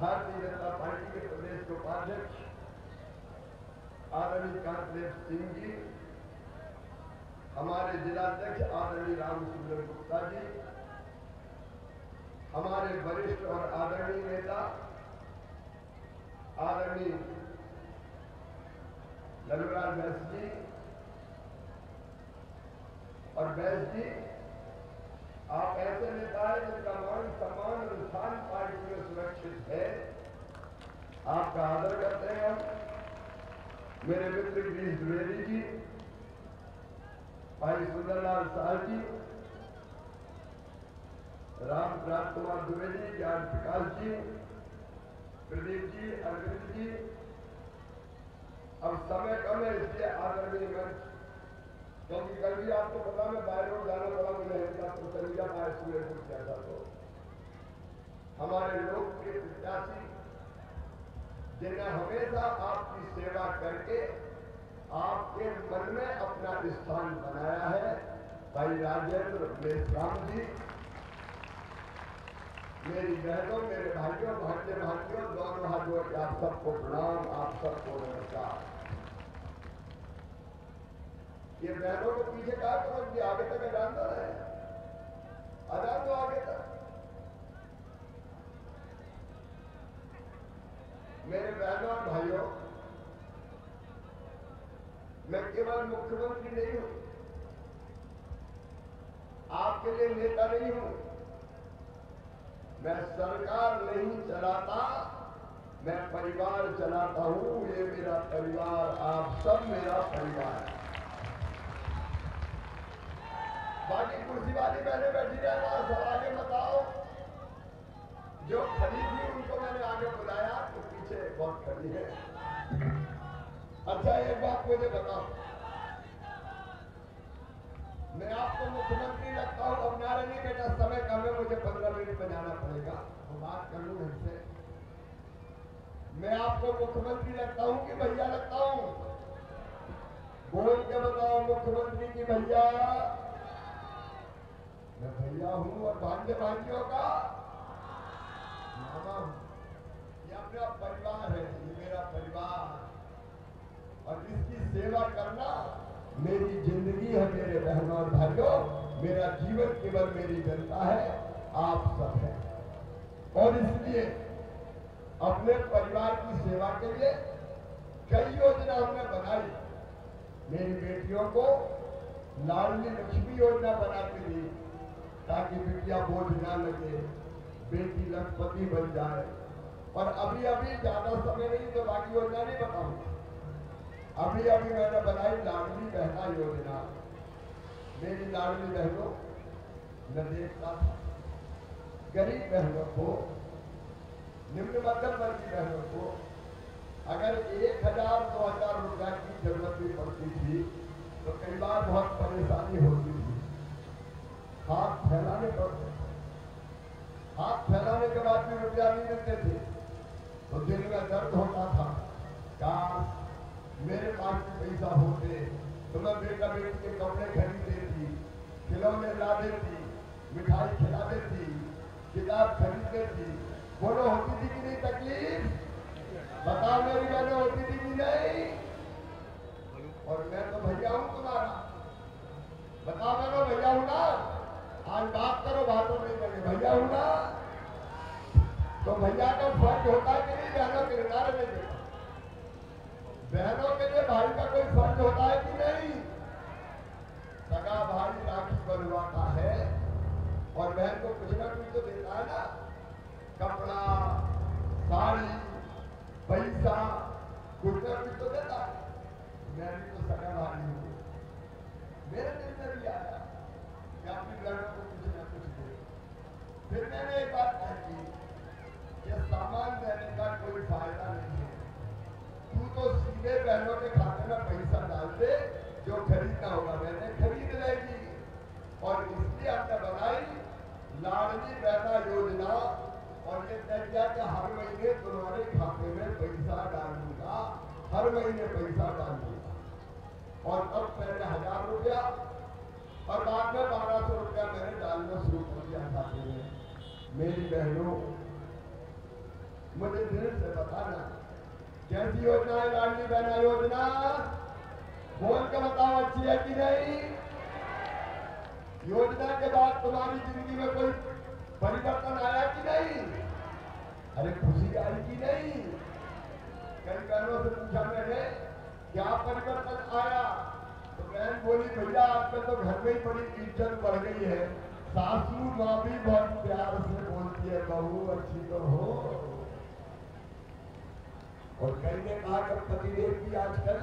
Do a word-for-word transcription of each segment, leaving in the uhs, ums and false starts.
Bharatiya Janata party के प्रदेश उपाध्यक्ष आदरणीय कांतदेव सिंह जी, हमारे जिलाध्यक्ष आदरणीय रामसुंदर गुप्ता जी, हमारे वरिष्ठ और आदरणीय नेता आदरणीय लल्लूराज बैंस जी और बैंस जी, आप ऐसे नेता हैं जिनका मान सम्मान और स्थान पार्टी में सुरक्षित है। आपका आदर करते हैं हम। मेरे मित्र द्विवेदी जी, भाई सुंदरलाल साहू जी, राम प्राम कुमार द्विवेदी, ज्ञान प्रकाश जी, प्रदीप जी, अरविंद जी। अब समय कम है, इसलिए आदरणीय मंच, क्योंकि कल भी आपको पता मैं बाहर रोड जाना पड़ा, मैंने आपको संज्ञा बाहर सूर्य को किया था। तो हमारे लोग के प्रत्याशी जिन्हें हमेशा आपकी सेवा करके आपके मन में अपना स्थान बनाया है, भाई राजेंद्र जी। मेरी बहनों, मेरे भाइयों, भाग्य भाग्यों, दोनों हाथों के आप सबको प्रणाम, आप सबको नमस्कार। ये बहनों को पीछे कहा तो मैं आगे तक जानता रहे, अजान तो आगे तक। मेरे बहनों और भाइयों, मैं केवल मुख्यमंत्री नहीं हूं, आपके लिए नेता नहीं हूं, मैं सरकार नहीं चलाता, मैं परिवार चलाता हूं। ये मेरा परिवार, आप सब मेरा परिवार है। बाकी कुर्सी वाली मैंने बैठी रहना, सब आगे बताओ। जो खड़ी थी उनको मैंने आगे बुलाया, तो पीछे बहुत खड़ी है। अच्छा, एक बात मुझे बताओ, मैं आपको मुख्यमंत्री लगता हूँ। अब नारे नहीं बेटा, समय कम है, मुझे पंद्रह मिनट में जाना पड़ेगा, तो बात कर लूं इनसे। मैं आपको मुख्यमंत्री लगता हूँ कि भैया लगता हूँ? बोल के बताओ, मुख्यमंत्री की भैया? मैं भैया हूँ और भांजे भांजियों का मामा हूँ। ये अपना परिवार है, ये मेरा परिवार, और इसकी सेवा करना मेरी जिंदगी है। मेरे बहनों और भाइयों, मेरा जीवन केवल मेरी जनता है, आप सब है। और इसलिए अपने परिवार की सेवा के लिए कई योजना हमने बनाई। मेरी बेटियों को लाडली लक्ष्मी योजना बना के दी, ताकि बेटिया बोझ न लगे, बेटी लखपति बन जाए। और अभी अभी ज्यादा समय नहीं तो बाकी योजना नहीं बताऊंगी। अभी अभी मैंने बनाई लाडली बहना योजना। मेरी लाडली बहनों, मैं देखता था गरीब बहनों को, निम्न मध्यम वर्ग की बहनों को अगर एक हजार दो हजार रुपया की जरूरत भी पड़ती थी तो कई बार बहुत परेशानी होती थी। हाथ फैलाने पड़ते, हाथ फैलाने के बाद भी रुपया नहीं मिलते थे, तो दिल में दर्द होता था। काम मेरे पास पैसा होते तो मैं बेटा बेटी के कपड़े खरीद देती, खिलौने ला देती, मिठाई खिला देती, किताब खरीद देती। बोलो, होती थी कि नहीं तकलीफ? बताओ मेरी बहनों, होती थी कि नहीं? और मैं तो भैया हूँ तुम्हारा। बताओ बहनों, भैया हूँ ना? आज बात करो, बातों नहीं करेंगे, भैया हूँ ना? तो भैया का फर्ज होता है कि नहीं? बहनों किरदार में देखो, बहनों के लिए भाई का कोई फर्ज होता है कि नहीं? सगा भाई राखी बनवाता है और बहन को कुछ ना कुछ तो देता है ना, कपड़ा, साड़ी, पैसा, कुछ ना कुछ तो देता है। मैं भी तो सगा भाई हूँ, मेरे दिल में भी आया कि अपनी बहनों को कुछ ना कुछ दे। फिर मैंने एक बात कही कि सामान देने का कोई फायदा नहीं है, तू तो सीधे बहनों के खाते में पैसा डाल दे, जो खरीदना होगा मैंने खरीद लेगी। और इसलिए हमने बनाई लाडली बहना योजना, और ये तय किया कि हर महीने तुम्हारे खाते में पैसा डालूंगा, हर महीने पैसा डालूंगा। और तब पहले हजार रुपया और बाद में बारह सौ रुपया मैंने डालना शुरू कर दिया खाते में। मेरी बहनों, मुझे फिर से बताना कैसी योजना है लाडली बहना योजना, बोल के बताओ अच्छी है कि नहीं। योजना के बाद तुम्हारी जिंदगी में कोई परिवर्तन आया कि नहीं, अरे खुशी आई कि नहीं। कई बहनों से पूछा मैंने क्या परिवर्तन आया, तो बहन बोली भैया आजकल तो घर में ही बड़ी इज्जत बढ़ गई है, सासू माँ भी बहुत प्यार से बोलती है बहू अच्छी तो हो। और कई ने कहा कि पतिदेव भी आजकल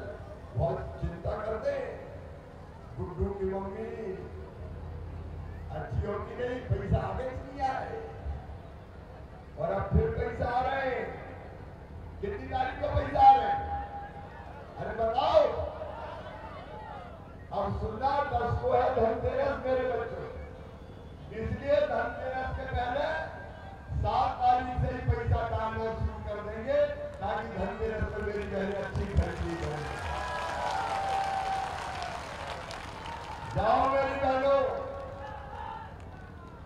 बहुत चिंता करते हैं, गुड्डू की मम्मी अच्छी होती नहीं, पैसा आगे नहीं आए और अब फिर पैसा आ रहे हैं, कितनी तारीख को पैसा आ रहे हैं, अरे बताओ। अब सुनना दस को है धनतेरस मेरे बच्चों, इसलिए धनतेरस के पहले सात तारीख से ही पैसा डालना शुरू कर देंगे ताकि धनतेरस पर मेरी बहने अच्छी खरीदी करें। जाओ मेरी बहनों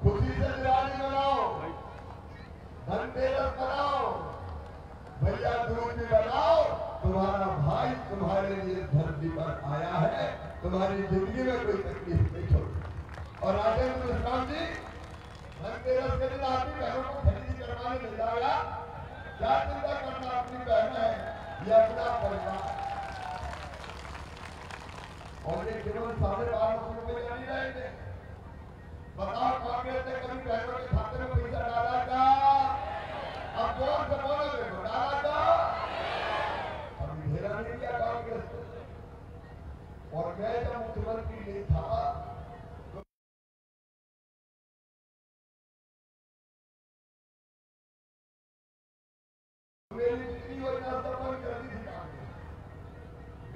खुशी से दिवाली बनाओ, धनतेरस बनाओ, भैया दूध भी बनाओ, तुम्हारा भाई तुम्हारे लिए धरती पर आया है, तुम्हारी जिंदगी में कोई तकलीफ नहीं छोड़ो। और राजेंद्र जी धनतेरस के दिन आपकी बहनों को खरीदी करवाने मिल जाएगा, क्या चिंता करना अपनी बहन है यह अपना परिवार। और ये केवल साढ़े बारह सौ रुपए का नहीं रहेंगे, बताओ कांग्रेस ने कभी बहनों के खाते में पैसा डाला का, अब जोर से बोलो देखो डाला का, अभी घेरा नहीं किया कांग्रेस को। और मैं जब मुख्यमंत्री नहीं था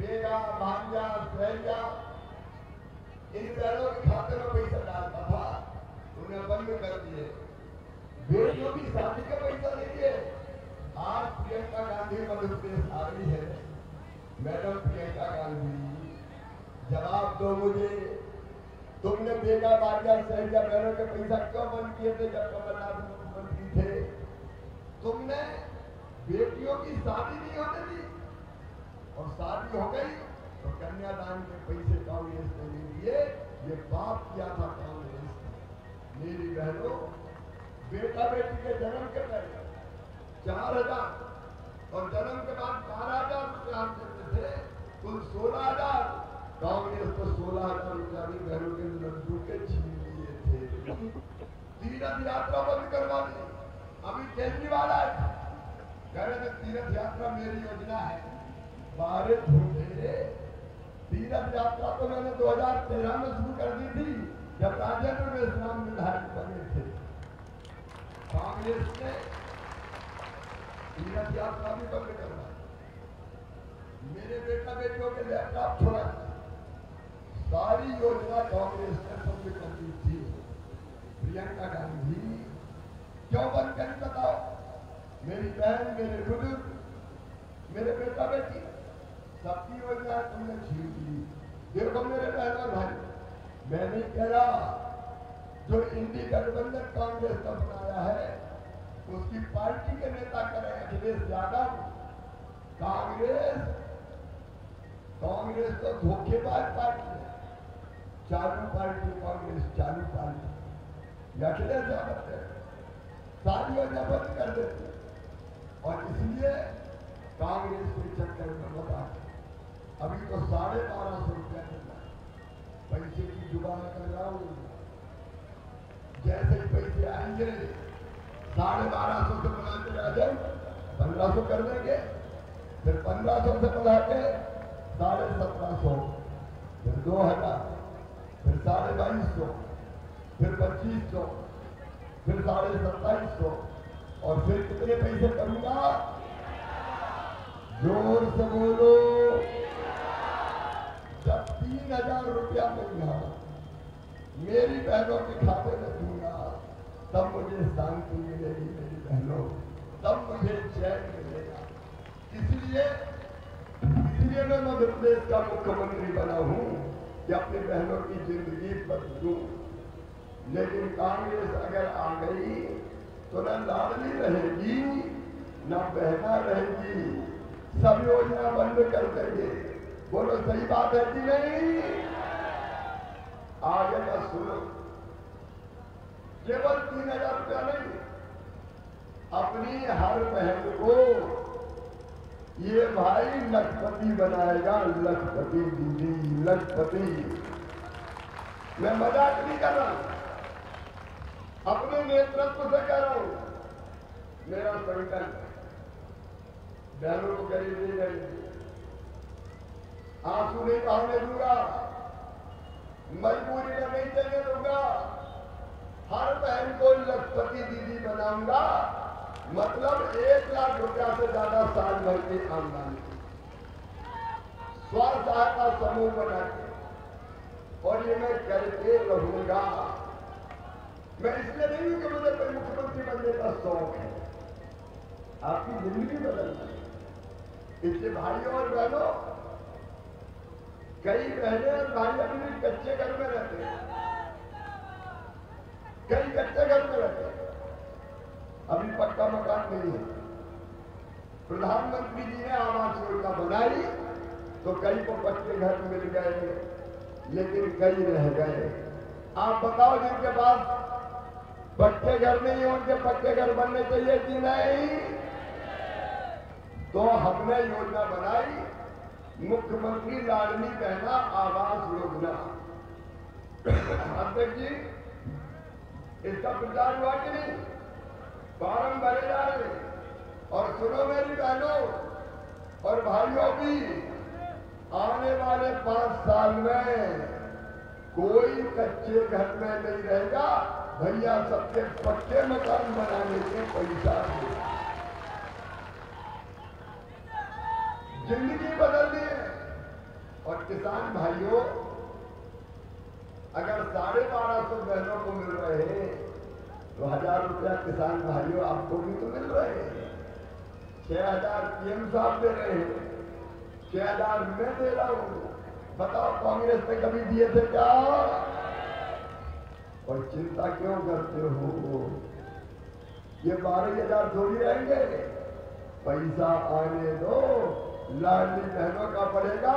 बेटा भांजा भैया इन बहनों के खाते में पैसा डालता था, उन्हें बंद कर दिए, बेटियों की शादी का पैसा ले लिए। आज प्रियंका गांधी मध्य प्रदेश आ रही है, मैडम प्रियंका गांधी जवाब दो मुझे, तुमने बेटा भांजा भैया बहनों के पैसा क्यों बंद किए थे जब कमलनाथ मुख्यमंत्री थे। तुमने बेटियों की शादी नहीं होने दी और शादी हो गई तो कन्यादान के पैसे कांग्रेस ने ले लिए, ये बाप किया था कांग्रेस ने। मेरी बहनों बेटा बेटी के जन्म के पहले चार हजार और जन्म के बाद बारह हजार रुपये आप देते थे, कुल सोलह हजार कांग्रेस को सोलह हजार रुपये बहनों के मजदूर के छीन लिए थे। तीर्थ यात्रा बंद करवा दी, अभी केजरीवाल आए तीर्थ यात्रा मेरी योजना है, बारह छोटे तीर्थ यात्रा तो मैंने दो हजार तेरह में शुरू कर दी थी जब राजेंद्र में इस्लाम विधायक बने थे। कांग्रेस ने तीर्थ यात्रा भी बंद करवाई, मेरे बेटा बेटियों के लैपटॉप छोड़ा, सारी योजना कांग्रेस ने बंद कर दी थी। प्रियंका गांधी क्यों बंद करी बताओ, मेरी बहन मेरे बुजुर्ग मेरे बेटा बेटी सबकी योजना तुमने छीन ली। देखो मेरे बहन और भाई मैं नहीं कह रहा, जो इंडी गठबंधन कांग्रेस का बनाया है उसकी पार्टी के नेता करें अखिलेश यादव। कांग्रेस कांग्रेस तो धोखेबाज पार्टी है, चालू पार्टी कांग्रेस चालू पार्टी अखिलेश यादव है, सारी योजना बंद कर देते और इसलिए कांग्रेस के चक्कर में बता। अभी तो साढ़े बारह सौ रुपया मिल रहा है, पैसे की जुगाड़ कर रहा हूँ, जैसे ही पैसे आएंगे साढ़े बारह सौ से बनाते राजन पंद्रह सौ कर देंगे, फिर पंद्रह सौ से बना के साढ़े सत्रह सौ, फिर दो हजार, फिर साढ़े बाईस सौ, फिर पच्चीस सौ, फिर साढ़े सत्ताईस सौ, और फिर कितने पैसे करूंगा जोर से बोलो। जब तीन हजार रुपया महीना मेरी बहनों के खाते में दूंगा तब मुझे शांति मिलेगी मेरी बहनों, तब मुझे चैन मिलेगा। इसलिए इसलिए मैं मध्य प्रदेश का मुख्यमंत्री बना हूं कि अपनी बहनों की जिंदगी बदलूं। लेकिन कांग्रेस अगर आ गई तो न लाडली रहेगी न बहना रहेगी, सब योजना बंद कर देंगे। बोलो सही बात है कि नहीं? आगे का सुनो, केवल तीन हजार रुपया नहीं, अपनी हर बहन को ये भाई लखपति बनाएगा। लखपति दीदी, लखपति। मैं मजाक नहीं कर रहा हूं, अपने नेतृत्व से कह रहा हूं। मेरा संकल्प बहनों को गरीब नहीं रहेंगे, आंसू नहीं बहाने दूंगा, मजबूरी में नहीं देने दूंगा। हर बहन को लखपति दीदी बनाऊंगा, मतलब एक लाख रुपया से ज्यादा साल भर की आमदनी, स्व सहायता समूह बना के, और ये मैं करके रहूंगा। मैं इसलिए नहीं हूं कि मुझे मुख्यमंत्री बनने का शौक है, आपकी जिंदगी बदलना है। इसलिए भाइयों और बहनों, कई बहनें और भाई अपने कच्चे घर में रहते हैं, कई कच्चे घर में रहते हैं, अभी पक्का मकान नहीं है। प्रधानमंत्री जी ने आवास योजना बनाई तो कई को पक्के घर मिल गए, लेकिन कई रह गए। आप बताओ, जिनके पास पक्के घर नहीं है उनके पक्के घर बनने चाहिए कि नहीं? तो हमने योजना बनाई, मुख्यमंत्री लाडली बहना आवास योजना। अध्यक्ष जी, इसका प्रचार हुआ कि नहीं? फार्म भरे जा रहे। और सुनो मेरी बहनों और भाइयों भी, आने वाले पांच साल में कोई कच्चे घर में नहीं रहेगा। भैया सबके पक्के मकान बनाने के पैसा है। जिंदगी बदलनी है। और किसान भाइयों, अगर साढ़े बारह सौ बहनों को मिल रहे हैं तो हजार रुपया किसान भाइयों आपको भी तो मिल रहे हैं। छह हजार पीएम साहब दे रहे हैं, छह हजार मैं दे रहा हूं। बताओ, कांग्रेस ने कभी दिए थे क्या? और चिंता क्यों करते हो? ये बारह हजार थोड़ी रहेंगे, पैसा आने दो। लाडली बहनों का बढ़ेगा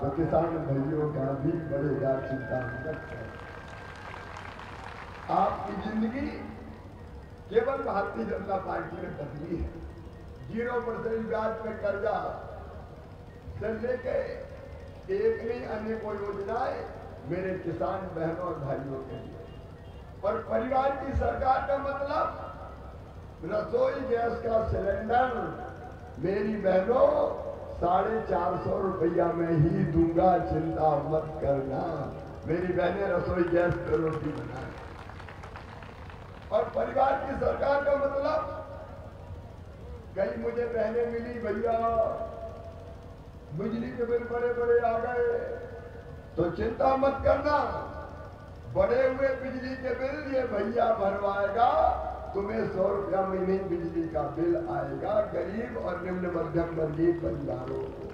तो किसान भाइयों का भी बढ़ेगा, चिंता नहीं करते। आपकी जिंदगी केवल भारतीय जनता पार्टी में बदली है। जीरो परसेंट ब्याज पे कर्जा से लेके एक नहीं अन्य कोई योजनाएं मेरे किसान बहनों और भाइयों के लिए। और परिवार की सरकार का मतलब रसोई गैस का सिलेंडर मेरी बहनों साढ़े चार सौ रुपया में ही दूंगा, चिंता मत करना। मेरी बहनें रसोई गैस पर रोटी बनाए। और परिवार की सरकार का मतलब, कहीं मुझे बहनें मिली, भैया बिजली के बिल बड़े बड़े आ गए, तो चिंता मत करना, बड़े हुए बिजली के बिल ये भैया भरवाएगा। तुम्हें सौ रुपया महीने बिजली का बिल आएगा, गरीब और निम्न मध्यम वर्गीय परिवारों को।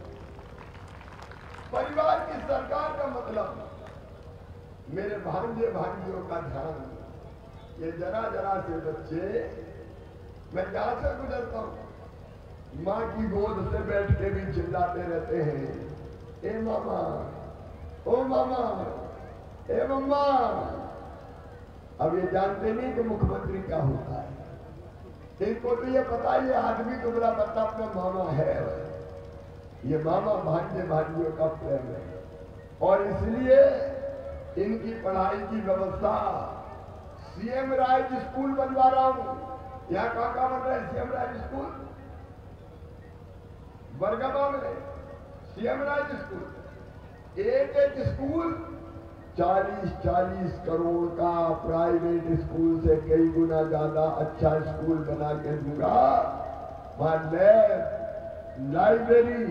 परिवार की सरकार का मतलब मेरे भांजे भांजियों का ध्यान। ये जरा जरा से बच्चे, मैं जहां से गुजरता हूं माँ की गोद से बैठ के भी चिल्लाते रहते हैं, ए मामा, ओ मामा, ए मम्मा। अब ये जानते नहीं कि मुख्यमंत्री क्या होता है। इनको तो ये पता ही आदमी दुबला पत्ता अपना मामा है। ये मामा भांजे भांजियों का प्रेम है, और इसलिए इनकी पढ़ाई की व्यवस्था सीएम राइज स्कूल बनवा रहा हूं। यहाँ कहाँ कहाँ बन रहा है सीएम राइज स्कूल? बरगमा में सीएम राइज स्कूल। एक एक स्कूल चालीस चालीस करोड़ का, प्राइवेट स्कूल से कई गुना ज्यादा अच्छा स्कूल बना के दूंगा। वहां लैब, लाइब्रेरी,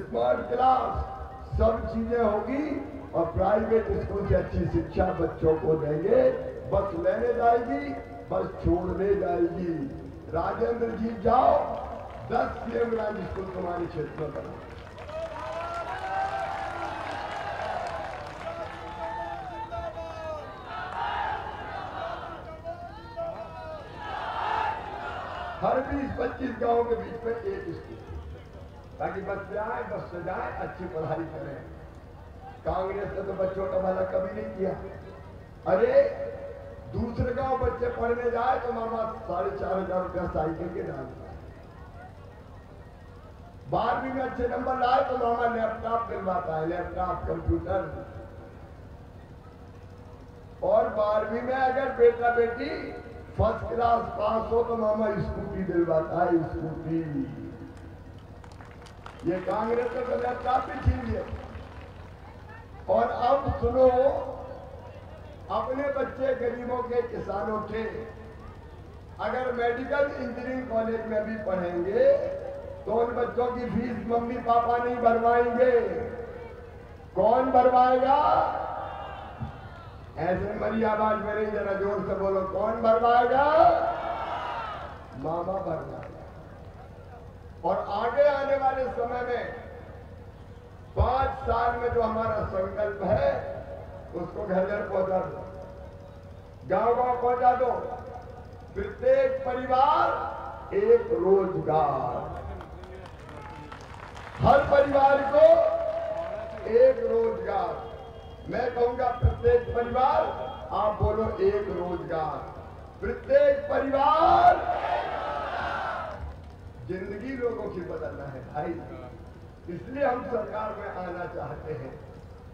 स्मार्ट क्लास, सब चीजें होगी। और प्राइवेट स्कूल से अच्छी शिक्षा बच्चों को देंगे। बस लेने जाएगी, बस छोड़ने जाएगी। राजेंद्र जी जाओ, दस सीएम राज स्कूल तुम्हारे क्षेत्र में बना। हर बीस पच्चीस गांव के बीच में एक स्कूल, ताकि बच्चे आए, बच्चे जाए, अच्छी पढ़ाई करें। कांग्रेस ने तो बच्चों का भला कभी नहीं किया। अरे दूसरे गांव बच्चे पढ़ने जाए तो मामा साढ़े चार हजार रुपया साइकिल के डाल, बारहवीं में अच्छे नंबर लाए तो मामा लैपटॉप दिलवाता है, लैपटॉप, कंप्यूटर। और बारहवीं में अगर बेटा बेटी फर्स्ट क्लास पास हो तो मामा स्कूटी दिलवाता है, स्कूटी। ये कांग्रेस ने तो लैपटॉप भी छीन लिया। और अब सुनो, अपने बच्चे गरीबों के, किसानों के अगर मेडिकल इंजीनियरिंग कॉलेज में भी पढ़ेंगे तो उन बच्चों की फीस मम्मी पापा नहीं भरवाएंगे, कौन भरवाएगा? ऐसे मरी आवाज में नहीं, जरा जोर से बोलो, कौन भरवाएगा? मामा भरवाएगा। और आगे आने वाले समय में पांच साल में जो हमारा संकल्प है उसको घर घर पहुंचा दो, गांव गांव पहुंचा दो, प्रत्येक परिवार एक रोजगार, हर परिवार को एक रोजगार। मैं कहूंगा प्रत्येक परिवार, आप बोलो एक रोजगार, प्रत्येक परिवार। जिंदगी लोगों की बदलना है भाई, इसलिए हम सरकार में आना चाहते हैं।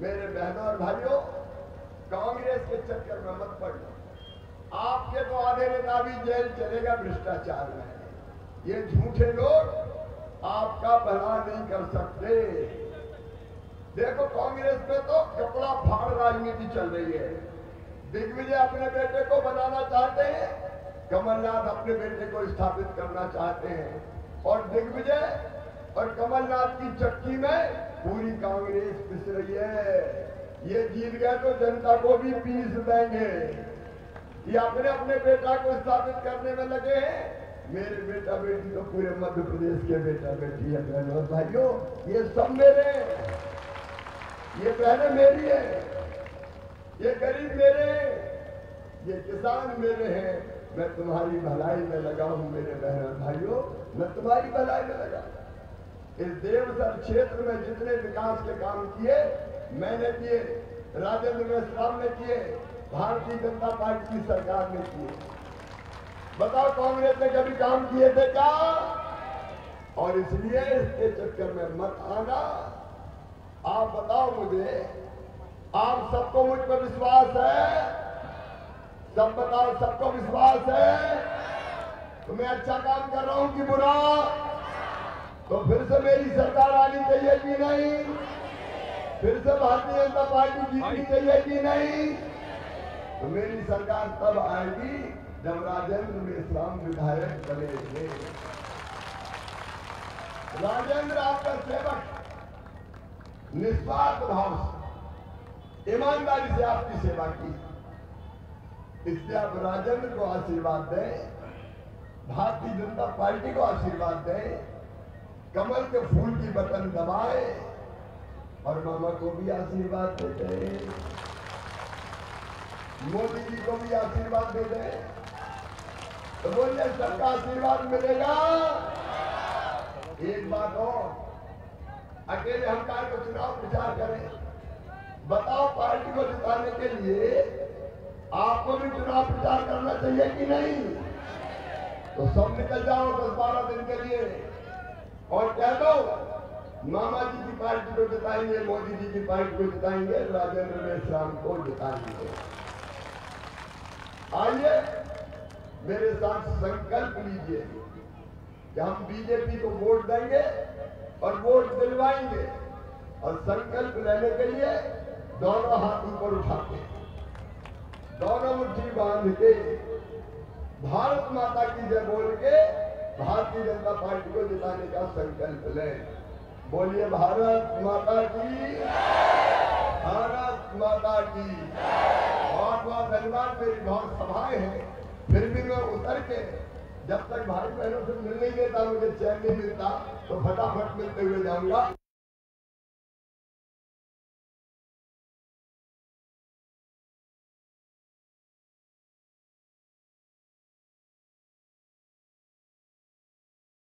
मेरे बहनों और भाइयों, कांग्रेस के चक्कर में मत पड़ो। आपके तो आधे नेता भी जेल चलेगा भ्रष्टाचार में। ये झूठे लोग आपका भला नहीं कर सकते। देखो कांग्रेस में तो कपड़ा फाड़ राजनीति चल रही है। दिग्विजय अपने बेटे को बनाना चाहते हैं, कमलनाथ अपने बेटे को स्थापित करना चाहते हैं, और दिग्विजय और कमलनाथ की चक्की में पूरी कांग्रेस पिस रही है। ये जीत गए तो जनता को भी पीस देंगे। ये अपने अपने बेटा को स्थापित करने में लगे हैं। मेरे बेटा बेटी तो पूरे मध्य प्रदेश के बेटा बेटी है। बहनों भाइयों, ये सब मेरे, ये बहने मेरी है, ये गरीब मेरे, ये किसान मेरे हैं। मैं तुम्हारी भलाई में लगा हूँ मेरे बहनों भाइयों, मैं तुम्हारी भलाई में लगा हूँ। इस देवसर क्षेत्र में जितने विकास के काम किए मैंने किए, राजेंद्र ने किए, भारतीय जनता पार्टी की सरकार ने किए। बताओ कांग्रेस ने कभी काम किए थे क्या? और इसलिए इसके चक्कर में मत आना। आप बताओ मुझे, आप सबको मुझ पर विश्वास है? सब बताओ, सबको विश्वास है? तो मैं अच्छा काम कर रहा हूं कि बुरा? तो फिर से मेरी सरकार आनी चाहिए कि नहीं? फिर से भारतीय जनता पार्टी जीतनी चाहिए कि नहीं? तो मेरी सरकार तब आएगी जब राजेंद्र मेश्राम विधायक बनेंगे। राजेंद्र आपका सेवक, निस्वार्थ भाव से, ईमानदारी से आपकी सेवा की, इसलिए आप राजेंद्र को आशीर्वाद दें, भारतीय जनता पार्टी को आशीर्वाद दें, कमल के फूल की बटन दबाए और मामा को भी आशीर्वाद दे दें, मोदी जी को भी आशीर्वाद दे दें। तो बोलिए, सबका आशीर्वाद मिलेगा। एक बात और, अकेले हम काहे को चुनाव प्रचार करें? बताओ, पार्टी को जिताने के लिए आपको भी चुनाव प्रचार करना चाहिए कि नहीं? तो सब निकल जाओ दस बारह दिन के लिए और कह दो, मामा जी की पार्टी को जिताएंगे, मोदी जी की पार्टी को जिताएंगे, राजेंद्र मेश्राम को जिताएंगे। आइए मेरे साथ संकल्प लीजिए कि हम बीजेपी को वोट देंगे और वोट दिलवाएंगे। और संकल्प लेने के लिए दोनों हाथ ऊपर उठाते, दोनों मुट्ठी बांध के भारत माता की जय बोल के भारतीय जनता पार्टी को जिताने का संकल्प लें। बोलिए, भारत माता की, भारत माता की। बहुत बहुत धन्यवाद। मेरी बहुत सभाएं हैं, फिर भी मैं उतर के, जब तक भाई बहनों से मिल नहीं देता, मुझे चैन नहीं मिलता, तो फटाफट मिलते हुए जाऊंगा।